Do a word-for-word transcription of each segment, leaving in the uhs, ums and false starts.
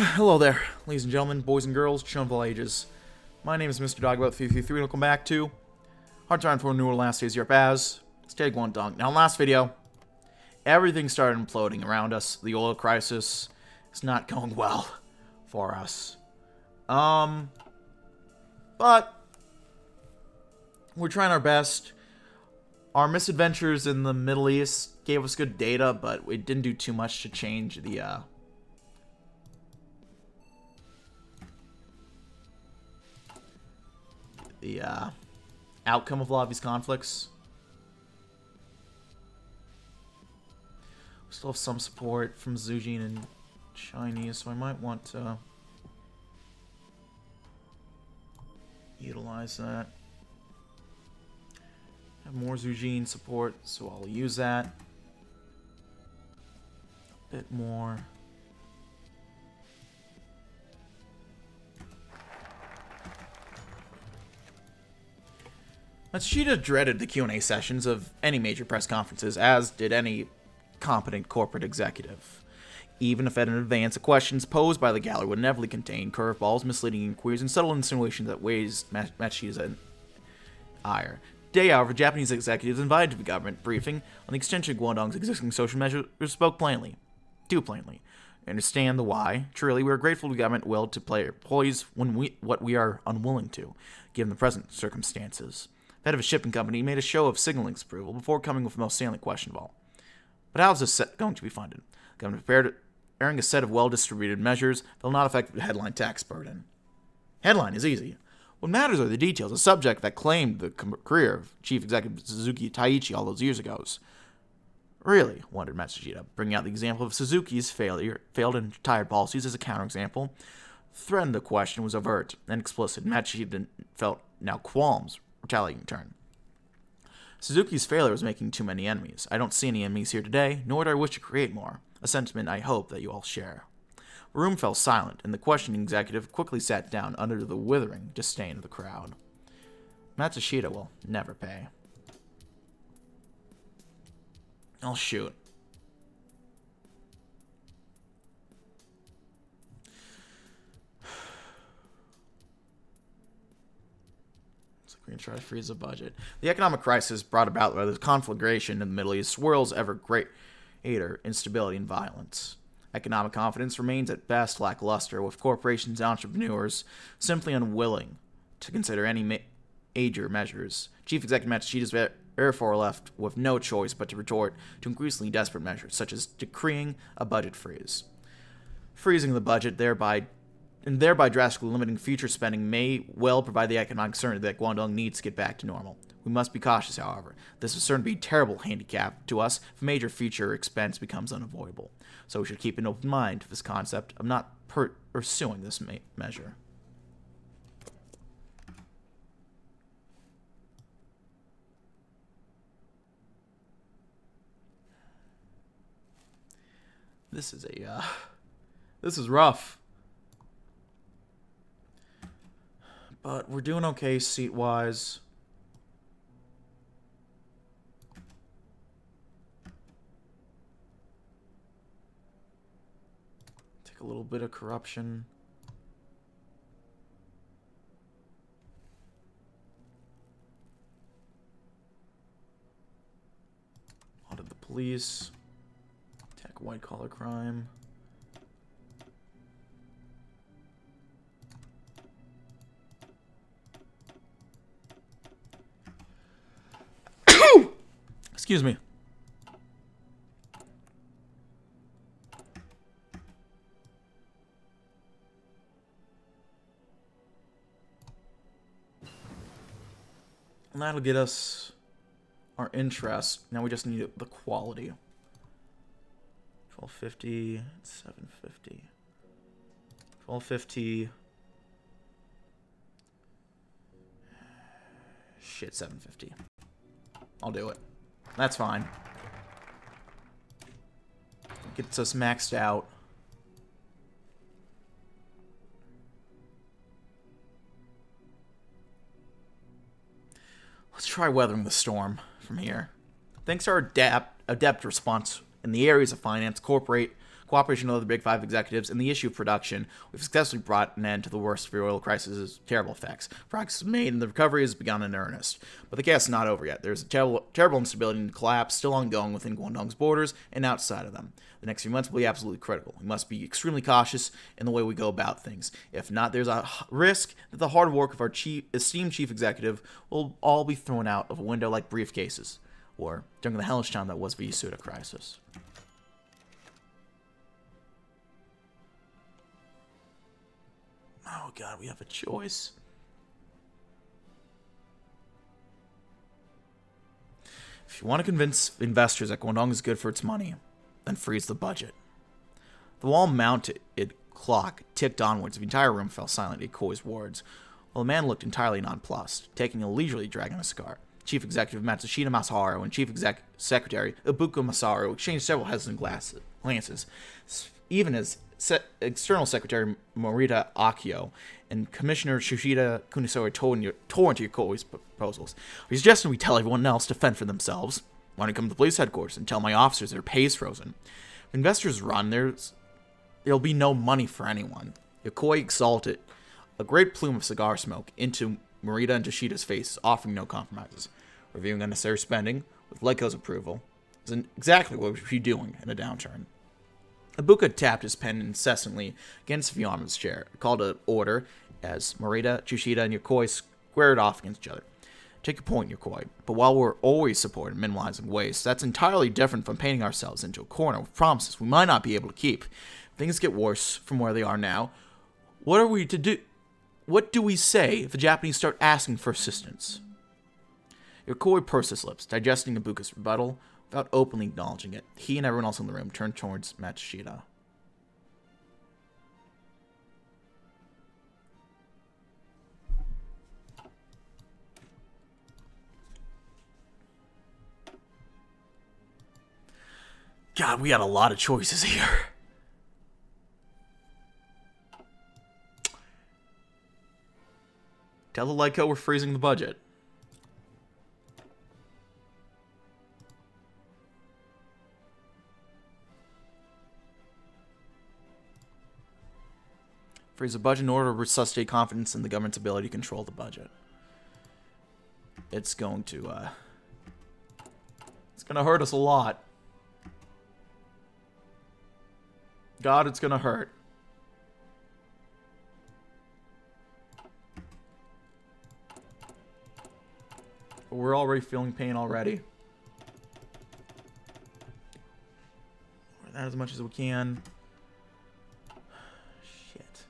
Hello there, ladies and gentlemen, boys and girls, children of all ages. My name is Mr Dogboat three three three, and welcome back to Hard Time for The New Order: Last Days of Europe as Stay Guangdong. Now, in the last video, everything started imploding around us. The oil crisis is not going well for us. Um, but we're trying our best. Our misadventures in the Middle East gave us good data, but it didn't do too much to change the, uh... the uh, outcome of a lot of these conflicts. We still have some support from Zhujin and Chinese, so I might want to utilize that. I have more Zhujin support, so I'll use that. A bit more. Matsushita dreaded the Q and A sessions of any major press conferences, as did any competent corporate executive. Even if in advance, the questions posed by the gallery would inevitably contain curveballs, misleading inquiries, and subtle insinuations that weighs Matsushita's ire. Day hour, Japanese executives invited to the government briefing on the extension of Guangdong's existing social measures spoke plainly. Too plainly. I understand the why. Truly, we are grateful to the government will to play poise when we what we are unwilling to, given the present circumstances. The head of a shipping company made a show of signaling disapproval before coming with the most salient question of all. But how is this set going to be funded? The government prepared airing a set of well-distributed measures that will not affect the headline tax burden. Headline is easy. What matters are the details, a subject that claimed the career of Chief Executive Suzuki Taiichi all those years ago. Really, wondered Matsushita, bringing out the example of Suzuki's failure, failed and retired policies as a counterexample. Threatened the question was overt and explicit. Matsushita felt now qualms. Retaliating turn. Suzuki's failure was making too many enemies. I don't see any enemies here today, nor do I wish to create more. A sentiment I hope that you all share. The room fell silent, and the questioning executive quickly sat down under the withering disdain of the crowd. Matsushita will never pay. I'll shoot. We're going to try to freeze the budget. The economic crisis brought about by the conflagration in the Middle East swirls ever greater instability and violence. Economic confidence remains at best lackluster, with corporations and entrepreneurs simply unwilling to consider any ma major measures. Chief Executive Matsushita is therefore left with no choice but to retort to increasingly desperate measures, such as decreeing a budget freeze. Freezing the budget, thereby and thereby drastically limiting future spending, may well provide the economic certainty that Guangdong needs to get back to normal. We must be cautious, however. This is certain to be a terrible handicap to us if major future expense becomes unavoidable. So we should keep an open mind to this concept of not per pursuing this ma measure. This is a, uh... This is rough. But we're doing okay seat-wise. Take a little bit of corruption. Audit the police. Attack white-collar crime. Excuse me. And that'll get us our interest. Now we just need the quality. twelve fifty, seven fifty. twelve fifty. Shit, seven fifty. I'll do it. That's fine. Gets us maxed out. Let's try weathering the storm from here. Thanks to our adept, adept response in the areas of finance, corporate, cooperation with other Big Five executives, and the issue of production, we've successfully brought an end to the worst of the oil crisis' terrible effects. Progress is made, and the recovery has begun in earnest. But the chaos is not over yet. There is a terrible, terrible instability and collapse still ongoing within Guangdong's borders and outside of them. The next few months will be absolutely critical. We must be extremely cautious in the way we go about things. If not, there's a risk that the hard work of our chief, esteemed chief executive will all be thrown out of a window like briefcases, or during the hellish time that was the Yasuda crisis. Oh god, we have a choice. If you want to convince investors that Guangdong is good for its money, then freeze the budget. The wall-mounted clock ticked onwards. The entire room fell silent at Koi's words, while the man looked entirely nonplussed, taking a leisurely drag on a cigar. Chief Executive Matsushita Masaharu and Chief Exec Secretary Ibuka Masaru exchanged several hesitant glances, even as Se External Secretary Morita Akio and Commissioner Shishida Kunisawa tore into Yokoi's proposals. Are you suggesting we tell everyone else to fend for themselves? Why don't you come to police headquarters and tell my officers their pay's frozen? If investors run, there's, there'll be no money for anyone. Yokoi exhaled a great plume of cigar smoke into Morita and Toshida's face, offering no compromises. Reviewing unnecessary spending, with Leiko's approval, is exactly what we should be doing in a downturn. Ibuka tapped his pen incessantly against the arm of his chair, called an order as Morita, Tsushida, and Yokoi squared off against each other. Take your point, Yokoi, but while we're always supporting minimizing waste, that's entirely different from painting ourselves into a corner with promises we might not be able to keep. If things get worse from where they are now, what are we to do? What do we say if the Japanese start asking for assistance? Yokoi pursed his lips, digesting Ibuka's rebuttal without openly acknowledging it. He and everyone else in the room turned towards Matsushita. God, we got a lot of choices here. Tell the Leiko we're freezing the budget. Freeze the budget in order to sustain confidence in the government's ability to control the budget. It's going to, uh... It's gonna hurt us a lot. God, it's gonna hurt. We're already feeling pain already. We're that as much as we can. Shit.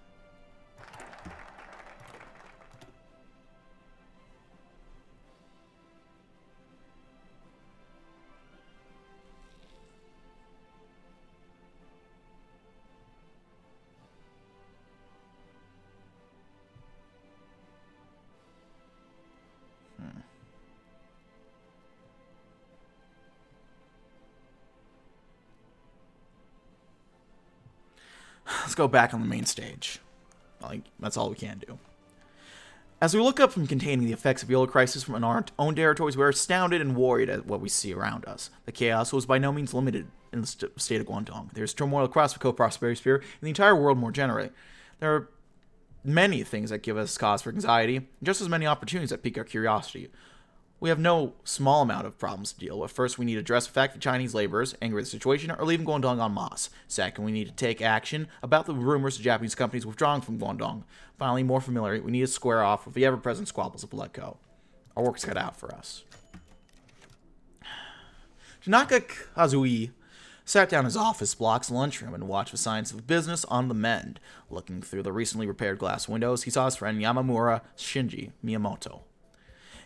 Let's go back on the main stage. Like, that's all we can do. As we look up from containing the effects of the oil crisis from our own territories, we are astounded and worried at what we see around us. The chaos was by no means limited in the st state of Guangdong. There is turmoil across the co-prosperity sphere and the entire world more generally. There are many things that give us cause for anxiety, and just as many opportunities that pique our curiosity. We have no small amount of problems to deal with. First, we need to address the fact that Chinese laborers, angry at the situation, are leaving Guangdong en masse. Second, we need to take action about the rumors of Japanese companies withdrawing from Guangdong. Finally, more familiarly, we need to square off with the ever-present squabbles of Letco. Our work's cut out for us. Tanaka Kazui sat down in his office block's lunchroom and watched the signs of business on the mend. Looking through the recently repaired glass windows, he saw his friend Yamamura Shinji Miyamoto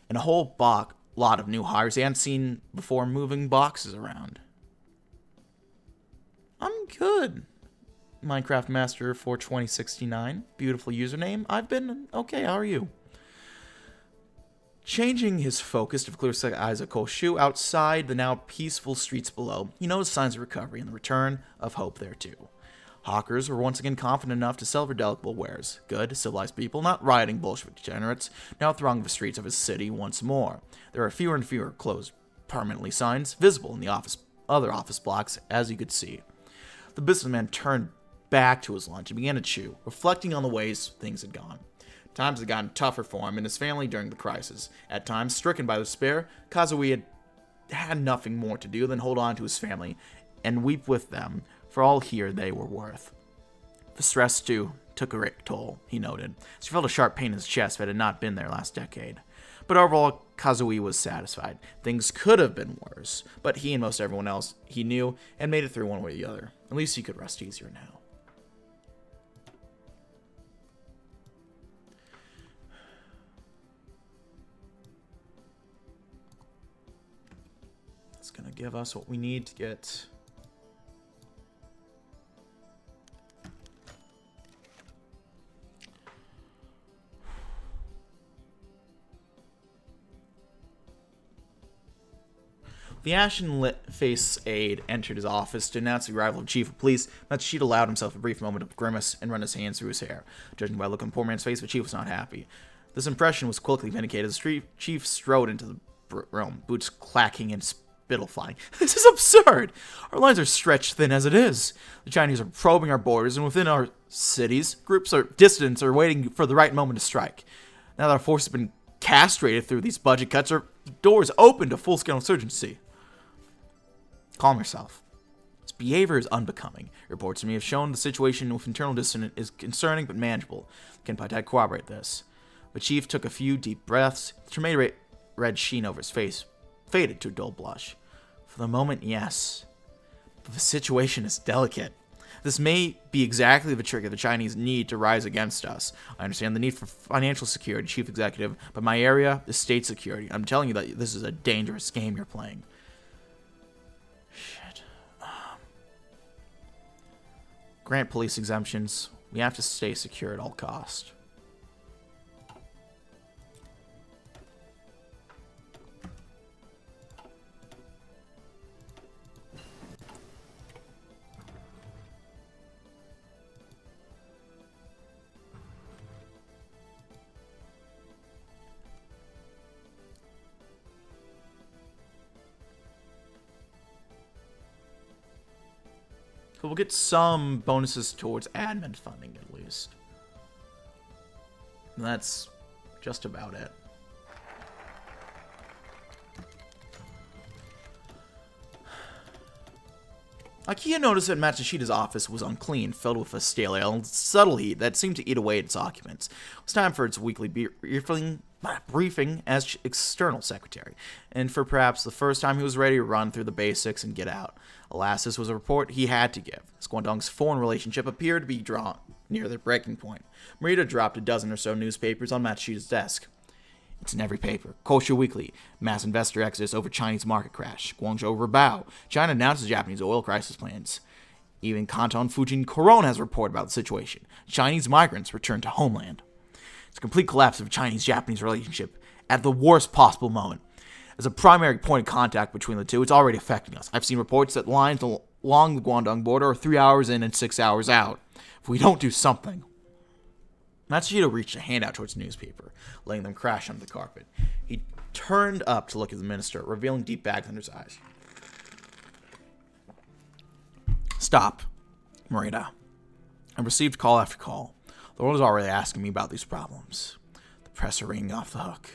and a whole box, lot of new hires they hadn't seen before moving boxes around. I'm good. Minecraft Master four twenty sixty-nine. Beautiful username. I've been okay. How are you? Changing his focus to the clear set eyes of Koshu outside the now peaceful streets below, he noticed signs of recovery and the return of hope there too. Hawkers were once again confident enough to sell their delectable wares. Good, civilized people, not rioting Bolshevik degenerates, now thronged the streets of his city once more. There are fewer and fewer closed permanently signs visible in the office, other office blocks, as you could see. the businessman turned back to his lunch and began to chew, reflecting on the ways things had gone. Times had gotten tougher for him and his family during the crisis. At times, stricken by despair, Kazui had had nothing more to do than hold on to his family and weep with them for all here they were worth. The stress, too, took a toll, he noted, as he felt a sharp pain in his chest that had not been there last decade. But overall, Kazui was satisfied. Things could have been worse, but he and most everyone else he knew had made it through one way or the other. At least he could rest easier now. That's going to give us what we need to get... The ashen-lit face aide entered his office to announce the arrival of Chief of Police. Matsushita allowed himself a brief moment of grimace and ran his hands through his hair. Judging by the look on the poor man's face, the Chief was not happy. This impression was quickly vindicated as the Chief strode into the room, boots clacking and spittle flying. This is absurd! Our lines are stretched thin as it is. The Chinese are probing our borders, and within our cities, groups are distant or waiting for the right moment to strike. Now that our force has been castrated through these budget cuts, our doors open to full-scale insurgency. Calm yourself. This behavior is unbecoming. Reports to me have shown the situation with internal dissonance is concerning but manageable. Can Patek corroborate this? The Chief took a few deep breaths. The tomato red sheen over his face faded to a dull blush. For the moment, yes. But the situation is delicate. This may be exactly the trigger the Chinese need to rise against us. I understand the need for financial security, Chief Executive, but my area is state security. I'm telling you that this is a dangerous game you're playing. Grant police exemptions. We have to stay secure at all costs. But we'll get some bonuses towards admin funding, at least. And that's just about it. Akio noticed that Matsushita's office was unclean, filled with a stale ale and subtle heat that seemed to eat away at its occupants. It was time for its weekly briefing, briefing as external secretary, and for perhaps the first time he was ready to run through the basics and get out. Alas, this was a report he had to give. Guangdong's foreign relationship appeared to be drawn near their breaking point. Morita dropped a dozen or so newspapers on Matsushita's desk. It's in every paper. Koshu Weekly. Mass investor exodus over Chinese market crash. Guangzhou Rabao. China announces Japanese oil crisis plans. Even Canton Fujin Corona has a report about the situation. Chinese migrants return to homeland. It's a complete collapse of Chinese-Japanese relationship at the worst possible moment. As a primary point of contact between the two, it's already affecting us. I've seen reports that lines along the Guangdong border are three hours in and six hours out. If we don't do something... Matsushita reached a hand out towards the newspaper, letting them crash onto the carpet. He turned up to look at the minister, revealing deep bags under his eyes. Stop, Morita. I received call after call. The world is already asking me about these problems. The press are ringing off the hook.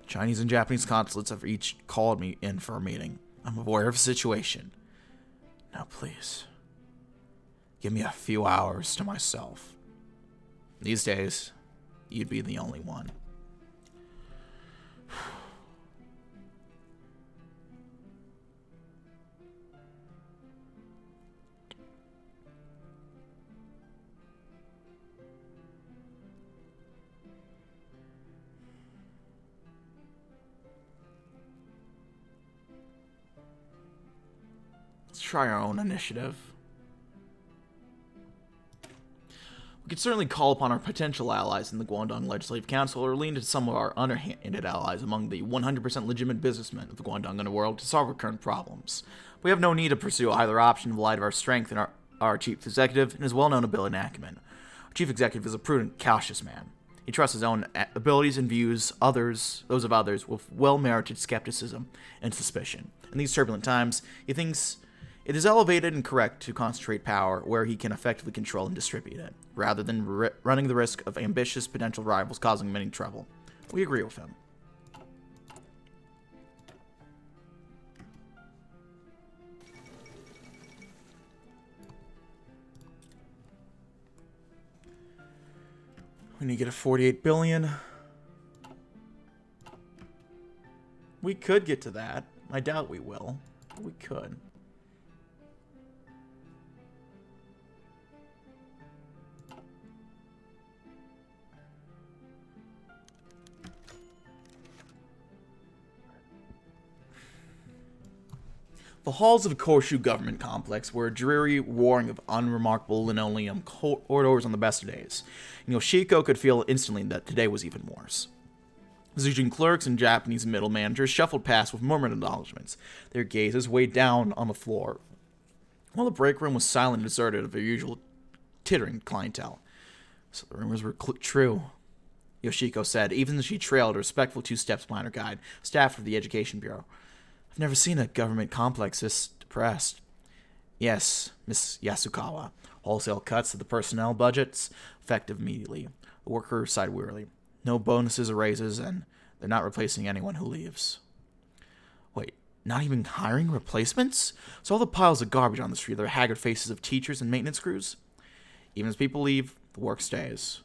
The Chinese and Japanese consulates have each called me in for a meeting. I'm aware of the situation. Now please, give me a few hours to myself. These days, you'd be the only one. Let's try our own initiative. We could certainly call upon our potential allies in the Guangdong Legislative Council or lean to some of our underhanded allies among the one hundred percent legitimate businessmen of the Guangdong underworld to solve our current problems. We have no need to pursue either option in light of our strength and our, our chief executive and his well-known ability and acumen. Our chief executive is a prudent, cautious man. He trusts his own abilities and views others, those of others with well-merited skepticism and suspicion. In these turbulent times, he thinks... It is elevated and correct to concentrate power where he can effectively control and distribute it, rather than ri running the risk of ambitious potential rivals causing many trouble. We agree with him. We need to get a forty-eight billion. We could get to that. I doubt we will. We could. The halls of Koshu government complex were a dreary warring of unremarkable linoleum corridors on the best of days, and Yoshiko could feel instantly that today was even worse. Zhujin clerks and Japanese middle managers shuffled past with murmured acknowledgments, their gazes weighed down on the floor, while the break room was silent and deserted of their usual tittering clientele. So the rumors were true, Yoshiko said, even as she trailed a respectful two steps behind her guide, staff of the Education Bureau. I've never seen a government complex this depressed. Yes, Miss Yasukawa. Wholesale cuts to the personnel budgets, effective immediately. The worker sighed wearily. No bonuses or raises, and they're not replacing anyone who leaves. Wait, not even hiring replacements? So all the piles of garbage on the street are the haggard faces of teachers and maintenance crews? Even as people leave, the work stays.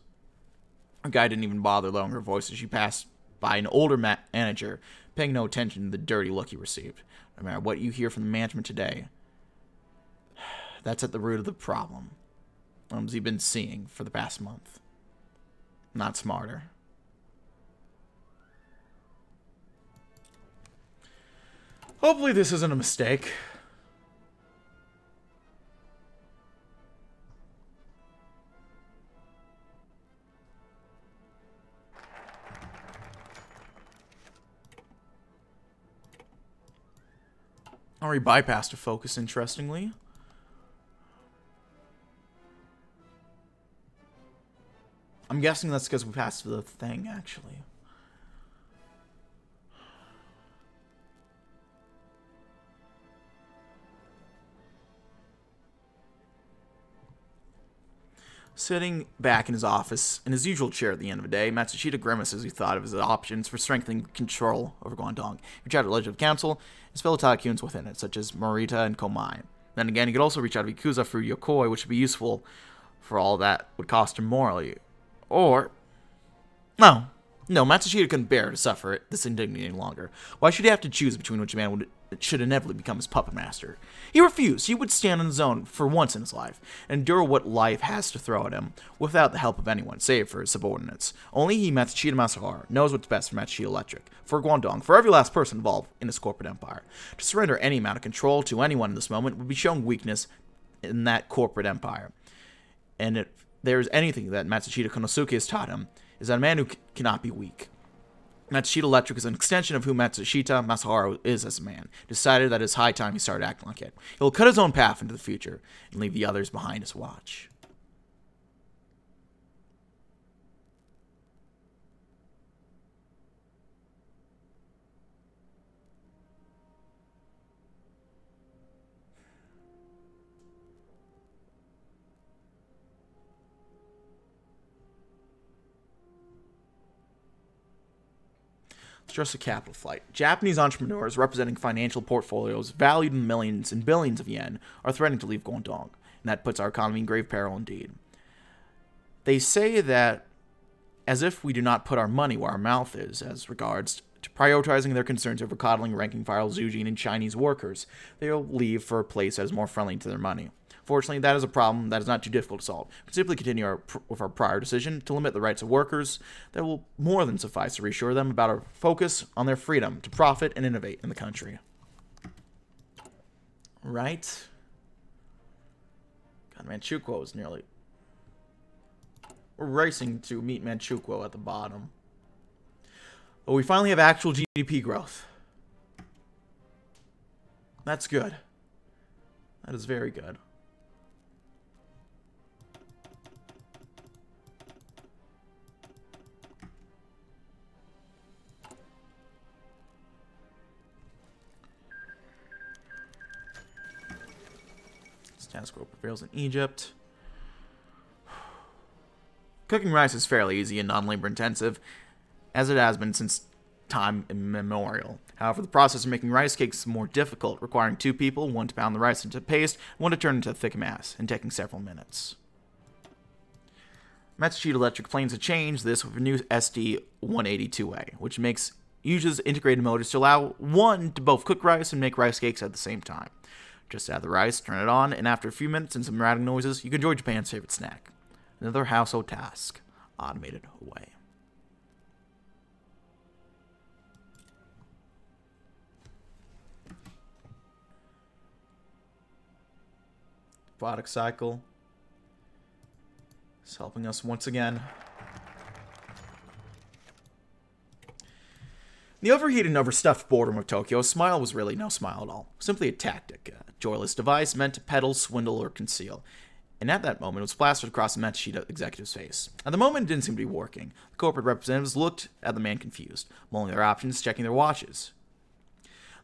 Our guy didn't even bother lowering her voice as she passed by an older ma manager, paying no attention to the dirty look he received. No matter what you hear from the management today, that's at the root of the problem. What has he been seeing for the past month? Not smarter. Hopefully this isn't a mistake. Already bypassed a focus, interestingly. I'm guessing that's because we passed the thing, actually. Sitting back in his office, in his usual chair at the end of the day, Matsushita grimaced as he thought of his options for strengthening control over Guangdong, reach out to the Legislative Council, and spell tycoons within it, such as Morita and Komai. Then again, he could also reach out to Yakuza through Yokoi, which would be useful for all that would cost him morally. Or... No. No, Matsushita couldn't bear to suffer this indignity any longer. Why should he have to choose between which man would... should inevitably become his puppet master? He refused. He would stand on his own for once in his life, and endure what life has to throw at him, without the help of anyone, save for his subordinates. Only he, Matsushita Masaharu, knows what's best for Matsushita Electric, for Guangdong, for every last person involved in his corporate empire. To surrender any amount of control to anyone in this moment would be showing weakness in that corporate empire. And if there is anything that Matsushita Konosuke has taught him, is that a man who cannot be weak. Matsushita Electric is an extension of who Matsushita Masaharu is as a man. Decided that it's high time he started acting like it. He'll cut his own path into the future and leave the others behind his watch. Just a capital flight. Japanese entrepreneurs representing financial portfolios valued in millions and billions of yen are threatening to leave Guangdong, and that puts our economy in grave peril indeed. They say that as if we do not put our money where our mouth is as regards to prioritizing their concerns over coddling ranking file Zhujin and Chinese workers, they will leave for a place that is more friendly to their money. Fortunately, that is a problem that is not too difficult to solve. We simply continue our, with our prior decision to limit the rights of workers that will more than suffice to reassure them about our focus on their freedom to profit and innovate in the country. Right? God, Manchukuo is nearly... We're racing to meet Manchukuo at the bottom. But we finally have actual G D P growth. That's good. That is very good. Status quo prevails in Egypt. Cooking rice is fairly easy and non-labor intensive, as it has been since time immemorial. However, the process of making rice cakes is more difficult, requiring two people, one to pound the rice into paste, one to turn into a thick mass, and taking several minutes. Matsushita Electric plans to change this with a new S D one eighty-two A, which makes uses integrated motors to allow one to both cook rice and make rice cakes at the same time. Just add the rice, turn it on, and after a few minutes and some rattling noises, you can enjoy Japan's favorite snack. Another household task, automated away. Product cycle is helping us once again. The overheated and overstuffed boredom of Tokyo, a smile was really no smile at all. Simply a tactic, a joyless device meant to peddle, swindle, or conceal. And at that moment, it was plastered across the Matsushita executive's face. At the moment, it didn't seem to be working. The corporate representatives looked at the man confused, mulling their options, checking their watches.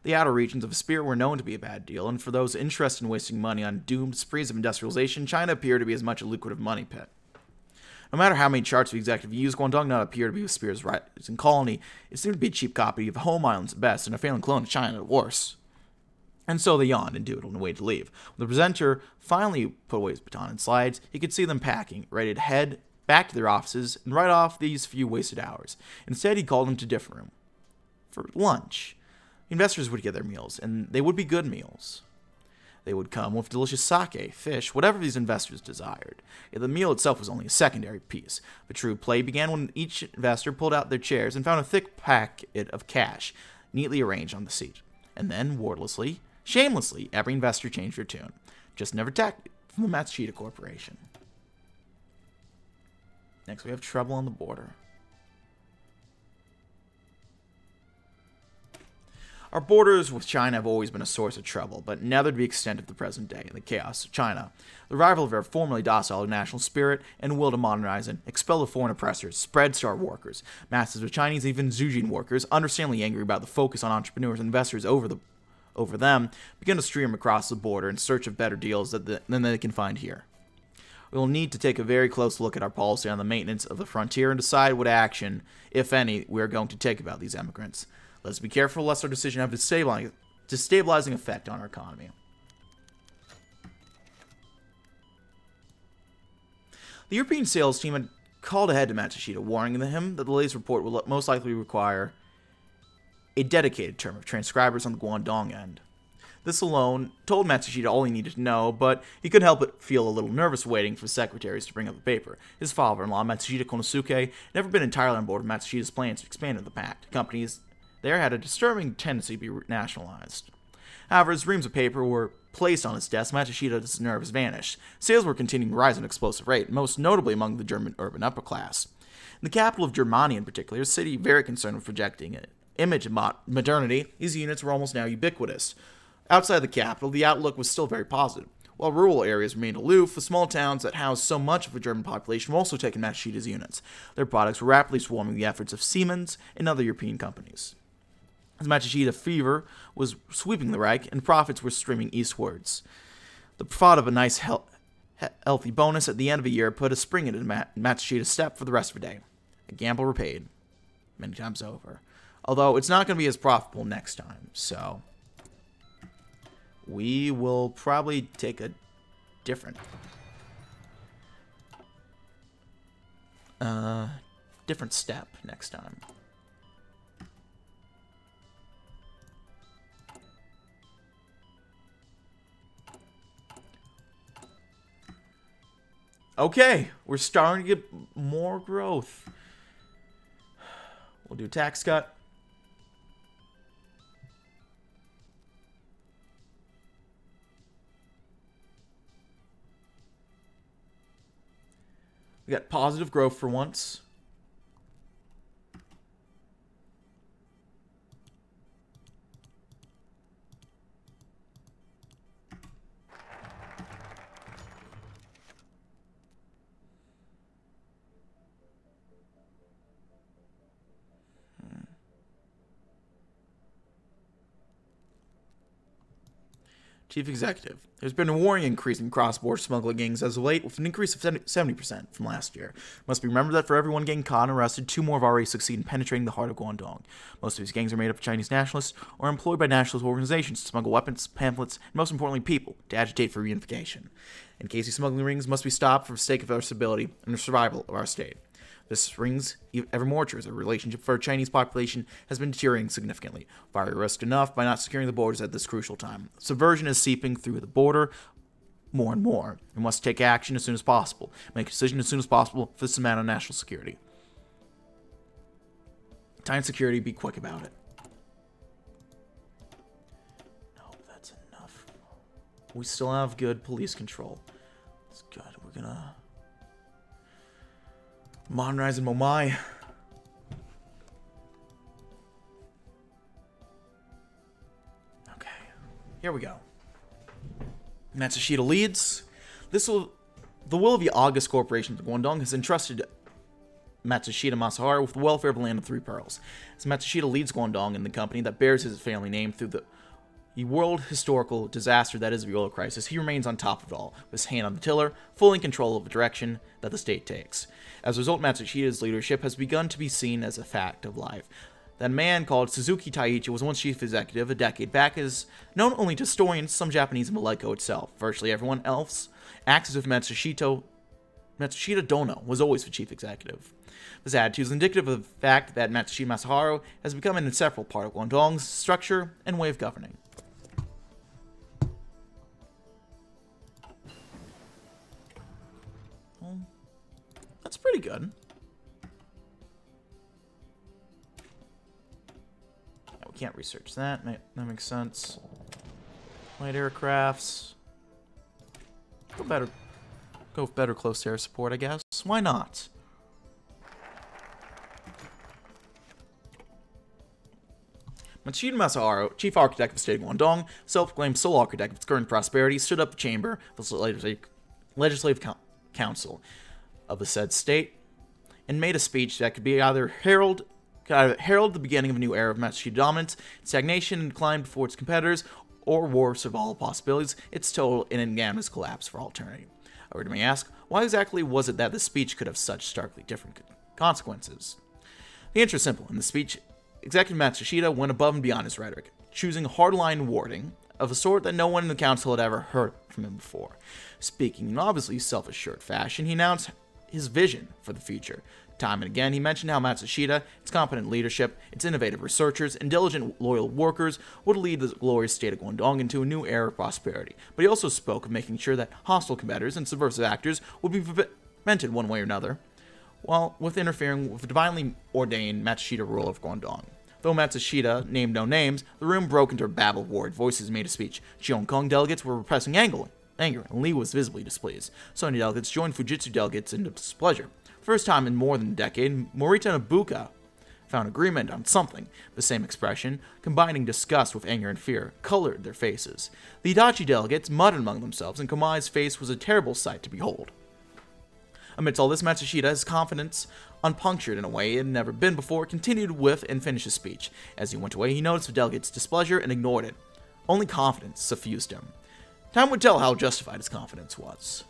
The outer regions of a spear were known to be a bad deal, and for those interested in wasting money on doomed sprees of industrialization, China appeared to be as much a lucrative money pit. No matter how many charts the executive used, Guangdong did not appear to be a spear's rising colony. It seemed to be a cheap copy of home islands at best, and a failing clone of China at worst. And so they yawned and doodled and waited to leave. When the presenter finally put away his baton and slides, he could see them packing, ready to head back to their offices and write off these few wasted hours. Instead, he called them to a different room. For lunch, investors would get their meals, and they would be good meals. They would come with delicious sake, fish, whatever these investors desired. Yet the meal itself was only a secondary piece. The true play began when each investor pulled out their chairs and found a thick packet of cash, neatly arranged on the seat. And then, wordlessly, shamelessly, every investor changed their tune. Just never tact from the Matsushita Corporation. Next, we have trouble on the border. Our borders with China have always been a source of trouble, but never to the extent of the present day and the chaos of China. The arrival of our formerly docile national spirit and will to modernize and expel the foreign oppressors spreads to our workers. Masses of Chinese, even Zhujin workers, understandably angry about the focus on entrepreneurs and investors over the over them, begin to stream across the border in search of better deals that the, than they can find here. We will need to take a very close look at our policy on the maintenance of the frontier and decide what action, if any, we are going to take about these immigrants. Let's be careful lest our decision have a destabilizing effect on our economy. The European sales team had called ahead to Matsushita, warning him that the latest report will most likely require a dedicated term of transcribers on the Guangdong end. This alone told Matsushita all he needed to know, but he couldn't help but feel a little nervous waiting for secretaries to bring up the paper. His father-in-law, Matsushita Konosuke, had never been entirely on board with Matsushita's plans to expand in the pact. Companies there had a disturbing tendency to be nationalized. However, as reams of paper were placed on his desk, Matsushita's nerves vanished. Sales were continuing to rise at an explosive rate, most notably among the German urban upper class. In the capital of Germany in particular, a city very concerned with projecting an image of modernity, these units were almost now ubiquitous. Outside the capital, the outlook was still very positive. While rural areas remained aloof, the small towns that housed so much of the German population were also taking Matsushita's units. Their products were rapidly swarming the efforts of Siemens and other European companies. As Matsushita fever was sweeping the Reich, and profits were streaming eastwards. The thought of a nice, he he healthy bonus at the end of a year put a spring into Mat Matsushita's step for the rest of the day. A gamble repaid many times over. Although, it's not going to be as profitable next time, so we will probably take a different, uh, different step next time. Okay, we're starting to get more growth. We'll do a tax cut. We got positive growth for once. Chief Executive. There's been a worrying increase in cross-border smuggling gangs as of late, with an increase of seventy percent from last year. It must be remembered that for everyone getting caught and arrested, two more have already succeeded in penetrating the heart of Guangdong. Most of these gangs are made up of Chinese nationalists or employed by nationalist organizations to smuggle weapons, pamphlets, and most importantly people, to agitate for reunification. And Casey smuggling rings must be stopped for the sake of our stability and the survival of our state. This rings ever more true as our relationship for our Chinese population has been deteriorating significantly. Fire risk enough by not securing the borders at this crucial time. Subversion is seeping through the border more and more. We must take action as soon as possible. Make a decision as soon as possible for this amount of national security. Time security, be quick about it. No, that's enough. We still have good police control. That's good. We're gonna... Monrise and Momai. Okay, here we go. Matsushita leads. This will, the will of the August Corporation of Guangdong has entrusted Matsushita Masaharu with the welfare of the land of three pearls. As Matsushita leads Guangdong and the company that bears his family name through the The world historical disaster that is the oil crisis, he remains on top of it all, with his hand on the tiller, fully in control of the direction that the state takes. As a result, Matsushita's leadership has begun to be seen as a fact of life. That man called Suzuki Taiichi was once chief executive a decade back is known only to historians, some Japanese, and Maleko itself. Virtually everyone else acts as if Matsushita, Matsushita Dono was always the chief executive. This attitude is indicative of the fact that Matsushita Masaharu has become an inseparable part of Guangdong's structure and way of governing. That's pretty good. Yeah, we can't research that. That makes sense. Light aircrafts. Go better. Go better close air support, I guess. Why not? Matsushita Masaharu, chief architect of the state of Guangdong, self-proclaimed sole architect of its current prosperity, stood up the chamber of the legislative council of the said state, and made a speech that could be either herald, could either herald the beginning of a new era of Matsushita dominance, stagnation and decline before its competitors, or worse of all possibilities, its total and unanimous collapse for all eternity. I would may ask, why exactly was it that the speech could have such starkly different consequences? The answer is simple. In the speech, Executive Matsushita went above and beyond his rhetoric, choosing hardline wording of a sort that no one in the council had ever heard from him before. Speaking in obviously self-assured fashion, he announced his vision for the future. Time and again, he mentioned how Matsushita, its competent leadership, its innovative researchers, and diligent loyal workers would lead the glorious state of Guangdong into a new era of prosperity. But he also spoke of making sure that hostile competitors and subversive actors would be prevented one way or another, while with interfering with the divinely ordained Matsushita rule of Guangdong. Though Matsushita named no names, the room broke into a babble of warred voices made a speech. Chiang Kong delegates were repressing angrily. Anger, and Lee was visibly displeased. Sony delegates joined Fujitsu delegates in displeasure. First time in more than a decade, Morita and Ibuka found agreement on something. The same expression, combining disgust with anger and fear, colored their faces. The Hitachi delegates muttered among themselves, and Komai's face was a terrible sight to behold. Amidst all this, Matsushita's confidence, unpunctured in a way it had never been before, continued with and finished his speech. As he went away, he noticed the delegates' displeasure and ignored it. Only confidence suffused him. Time would tell how justified his confidence was.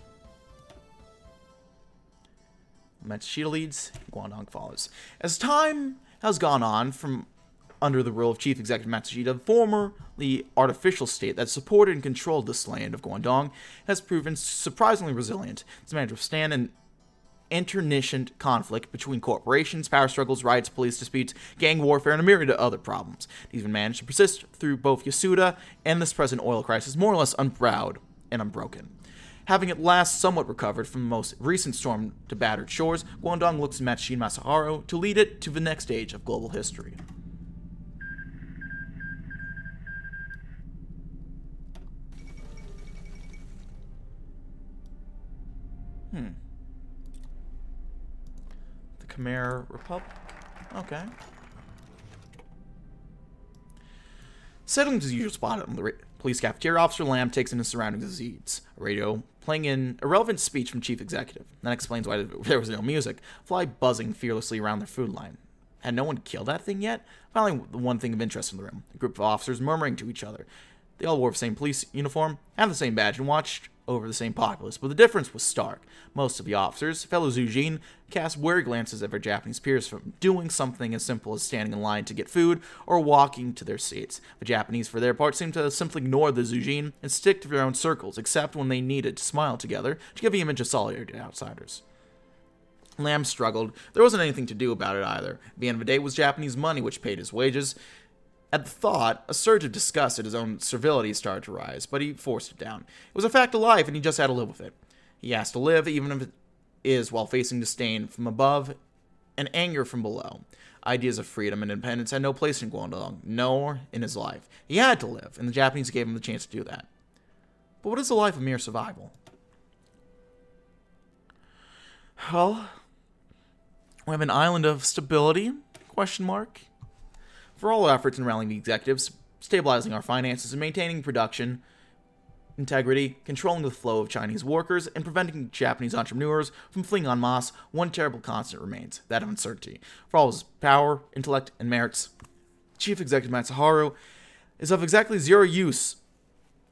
Matsushita leads, Guangdong follows. As time has gone on from under the rule of Chief Executive Matsushita, formerly the artificial state that supported and controlled this land of Guangdong has proven surprisingly resilient. It's managed to withstand an internecine conflict between corporations, power struggles, riots, police disputes, gang warfare, and a myriad of other problems. It even managed to persist through both Yasuda and this present oil crisis, more or less unbowed and unbroken. Having at last somewhat recovered from the most recent storm to battered shores, Guangdong looks to Matsushita Masaharu to lead it to the next stage of global history. Hmm. Khmer Republic? Okay. Settling to the usual spot on the police cafeteria, Officer Lam takes in his surroundings as he eats. A radio playing an irrelevant speech from Chief Executive. That explains why there was no music. Fly buzzing fearlessly around their food line. Had no one killed that thing yet? Finally, the one thing of interest in the room. A group of officers murmuring to each other. They all wore the same police uniform, had the same badge, and watched over the same populace, but the difference was stark. Most of the officers, fellow Zhujin, cast wary glances at their Japanese peers from doing something as simple as standing in line to get food or walking to their seats. The Japanese, for their part, seemed to simply ignore the Zhujin and stick to their own circles, except when they needed to smile together to give the image of solidarity to outsiders. Lamb struggled. There wasn't anything to do about it either. At the end of the day, it was Japanese money which paid his wages. At the thought, a surge of disgust at his own servility started to rise, but he forced it down. It was a fact of life, and he just had to live with it. He has to live, even if it is while facing disdain from above and anger from below. Ideas of freedom and independence had no place in Guangdong, nor in his life. He had to live, and the Japanese gave him the chance to do that. But what is the life of mere survival? Well, we have an island of stability? Question mark. For all our efforts in rallying the executives, stabilizing our finances, and maintaining production integrity, controlling the flow of Chinese workers, and preventing Japanese entrepreneurs from fleeing en masse, one terrible constant remains, that of uncertainty. For all his power, intellect, and merits, Chief Executive Masaharu is of exactly zero use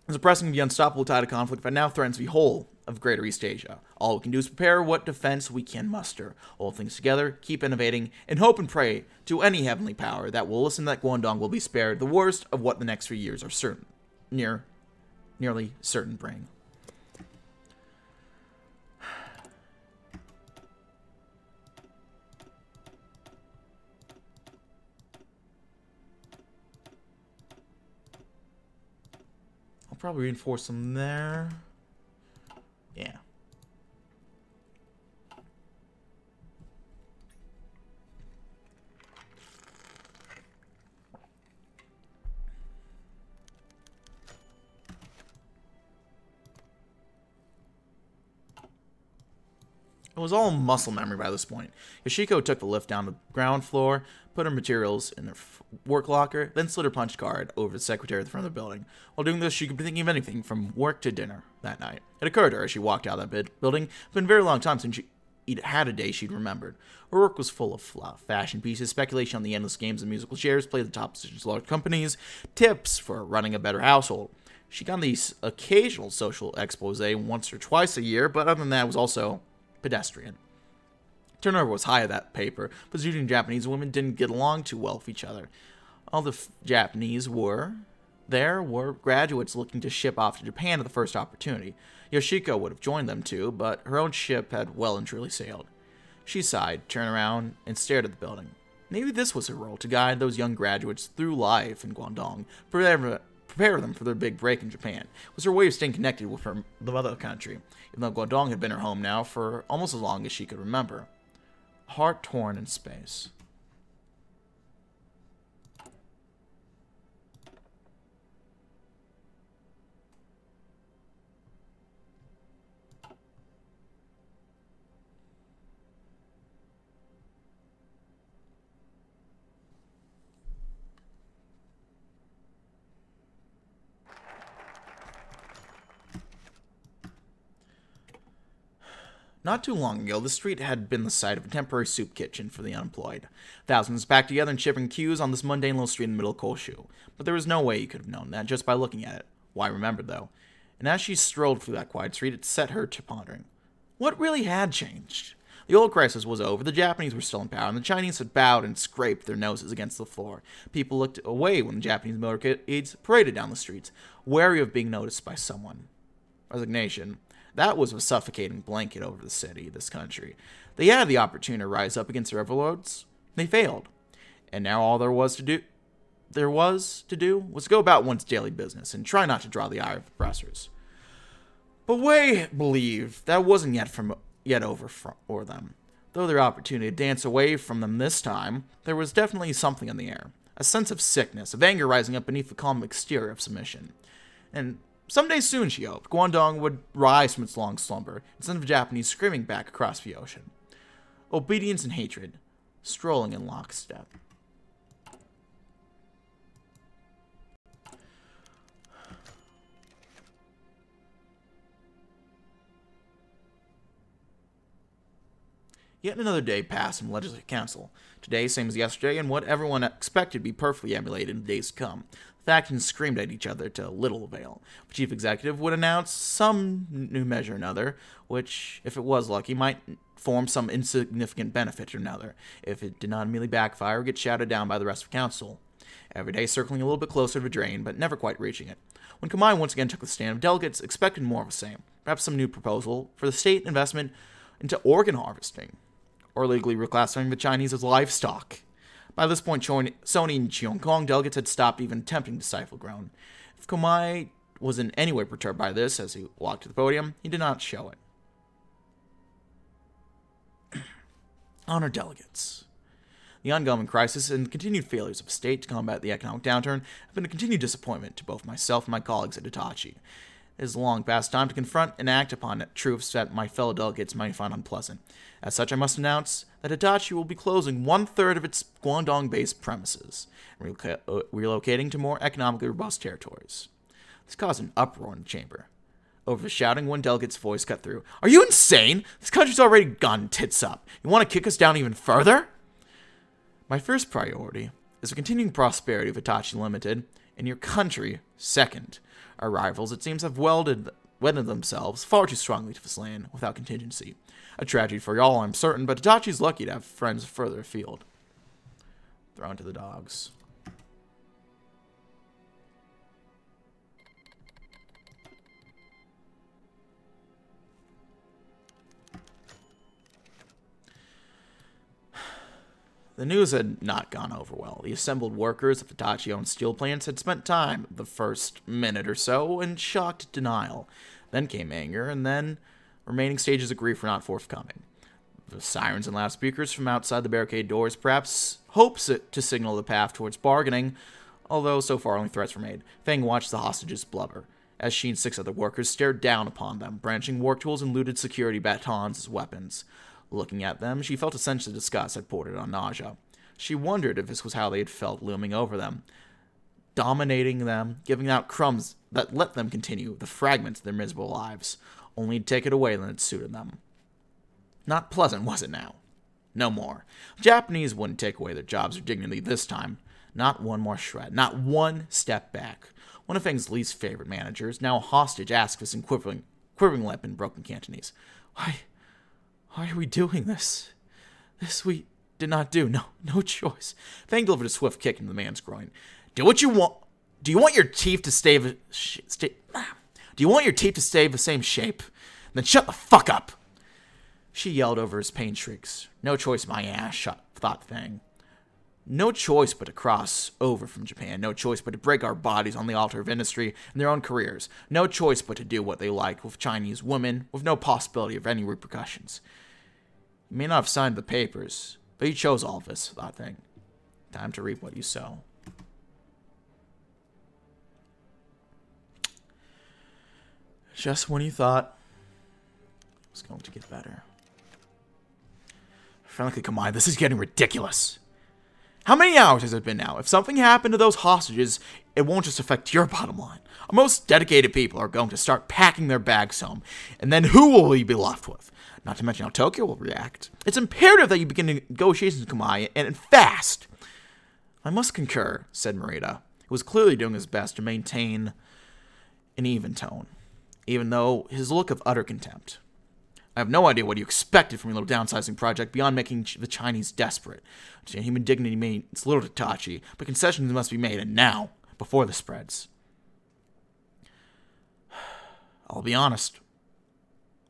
in suppressing the unstoppable tide of conflict that now threatens the whole of Greater East Asia. All we can do is prepare what defense we can muster, hold things together, keep innovating, and hope and pray to any heavenly power that will listen that Guangdong will be spared the worst of what the next few years are certain, near, nearly certain bring. I'll probably reinforce them there. Yeah. It was all muscle memory by this point. Yoshiko took the lift down to the ground floor, put her materials in her work locker, then slid her punch card over the secretary at the front of the building. While doing this, she could be thinking of anything from work to dinner that night. It occurred to her as she walked out of that building. It's been a very long time since she had a day she'd remembered. Her work was full of fluff, fashion pieces, speculation on the endless games and musical shares, played the top positions of large companies, tips for running a better household. She got these occasional social expose once or twice a year, but other than that, it was also pedestrian. Turnover was high of that paper, but Zhujin and Japanese women didn't get along too well with each other. All the f Japanese were there were graduates looking to ship off to Japan at the first opportunity. Yoshiko would have joined them too, but her own ship had well and truly sailed. She sighed, turned around, and stared at the building. Maybe this was her role, to guide those young graduates through life in Guangdong, prepare, prepare them for their big break in Japan. It was her way of staying connected with her, the mother country, even though Guangdong had been her home now for almost as long as she could remember. Heart torn in space. Not too long ago, the street had been the site of a temporary soup kitchen for the unemployed. Thousands packed together and shipping queues on this mundane little street in the middle of Koshu. But there was no way you could have known that just by looking at it. Why remember, though? And as she strolled through that quiet street, it set her to pondering. What really had changed? The old crisis was over, the Japanese were still in power, and the Chinese had bowed and scraped their noses against the floor. People looked away when the Japanese motorcades paraded down the streets, wary of being noticed by someone. Resignation. That was a suffocating blanket over the city, this country. They had the opportunity to rise up against their overlords. They failed. And now all there was to do there was to do was to go about one's daily business and try not to draw the ire of oppressors. But Wei believed that wasn't yet from yet over for them. Though their opportunity to dance away from them this time, there was definitely something in the air. A sense of sickness, of anger rising up beneath the calm exterior of submission. And someday soon, she hoped, Guangdong would rise from its long slumber, instead of Japanese screaming back across the ocean. Obedience and hatred, strolling in lockstep. Yet another day passed in the Legislative Council. Today, same as yesterday, and what everyone expected to be perfectly emulated in the days to come. The factions screamed at each other to little avail. The chief executive would announce some new measure or another, which, if it was lucky, might form some insignificant benefit or another, if it did not immediately backfire or get shouted down by the rest of the council. Every day circling a little bit closer to the drain, but never quite reaching it. When Komai once again took the stand of delegates, expected more of the same. Perhaps some new proposal for the state investment into organ harvesting, or legally reclassifying the Chinese as livestock. By this point, Sony and Chiang Kong delegates had stopped even attempting to stifle groan. If Komai was in any way perturbed by this as he walked to the podium, he did not show it. Honor delegates. The ongoing crisis and the continued failures of the state to combat the economic downturn have been a continued disappointment to both myself and my colleagues at Hitachi. It is long past time to confront and act upon truths that my fellow delegates might find unpleasant. As such, I must announce that Hitachi will be closing one-third of its Guangdong-based premises and reloc uh, relocating to more economically robust territories. This caused an uproar in the chamber. Over the shouting, one delegate's voice cut through. Are you insane? This country's already gone tits up. You want to kick us down even further? My first priority is the continuing prosperity of Hitachi Limited, and your country second. Our rivals, it seems, have welded, wedded themselves far too strongly to this land without contingency. A tragedy for y'all, I'm certain, but Hitachi's lucky to have friends further afield. Thrown to the dogs. The news had not gone over well. The assembled workers of Hitachi-owned steel plants had spent time, the first minute or so, in shocked denial. Then came anger, and then remaining stages of grief were not forthcoming. The sirens and loudspeakers from outside the barricade doors perhaps hopes it to signal the path towards bargaining, although so far only threats were made. Fang watched the hostages blubber, as she and six other workers stared down upon them, branching work tools and looted security batons as weapons. Looking at them, she felt a sense of disgust that bordered on nausea. She wondered if this was how they had felt looming over them, dominating them, giving out crumbs that let them continue the fragments of their miserable lives, only to take it away when it suited them. Not pleasant, was it now? No more. The Japanese wouldn't take away their jobs or dignity this time. Not one more shred. Not one step back. One of Fang's least favorite managers, now a hostage, asked with his quivering, quivering lip in broken Cantonese. Why... Why are we doing this? This we did not do. No, no choice. Fang delivered a swift kick into the man's groin. Do what you want. Do you want your teeth to stay? Sh stay do you want your teeth to stay the same shape? Then shut the fuck up. She yelled over his pain shrieks. No choice, my ass, thought Fang. No choice but to cross over from Japan. No choice but to break our bodies on the altar of industry and their own careers. No choice but to do what they like with Chinese women, with no possibility of any repercussions. You may not have signed the papers, but you chose all of this, that thing. Time to reap what you sow. Just when you thought it was going to get better. Frankly, come on, this is getting ridiculous. How many hours has it been now? If something happened to those hostages, it won't just affect your bottom line. Our most dedicated people are going to start packing their bags home, and then who will we be left with? Not to mention how Tokyo will react. It's imperative that you begin negotiations with Komai, and fast. I must concur, said Morita, who was clearly doing his best to maintain an even tone, even though his look of utter contempt. I have no idea what you expected from your little downsizing project beyond making the Chinese desperate. Human dignity means little to Hitachi, but concessions must be made, and now, before the spreads. I'll be honest,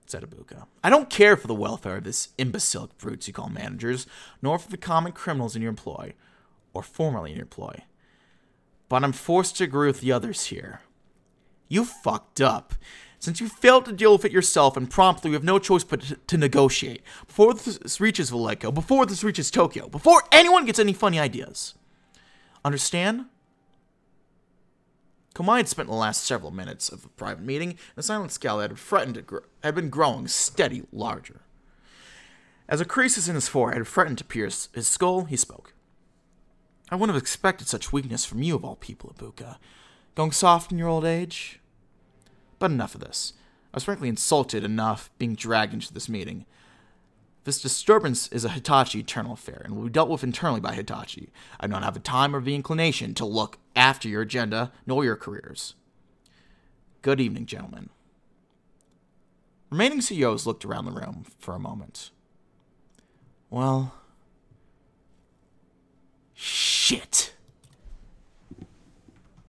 said Ibuka. I don't care for the welfare of this imbecilic brutes you call managers, nor for the common criminals in your employ, or formerly in your employ. But I'm forced to agree with the others here. You fucked up. Since you failed to deal with it yourself and promptly, we have no choice but to negotiate. Before this reaches Vallejo, before this reaches Tokyo, before anyone gets any funny ideas. Understand? Komai had spent the last several minutes of the private meeting, and the silent scowl that had threatened to grow had been growing steady, larger. As a crisis in his forehead threatened to pierce his skull, he spoke. I wouldn't have expected such weakness from you of all people, Ibuka. Going soft in your old age? But enough of this. I was frankly insulted enough being dragged into this meeting. This disturbance is a Hitachi internal affair and will be dealt with internally by Hitachi. I do not have the time or the inclination to look after your agenda nor your careers. Good evening, gentlemen. Remaining C E Os looked around the room for a moment. Well, shit.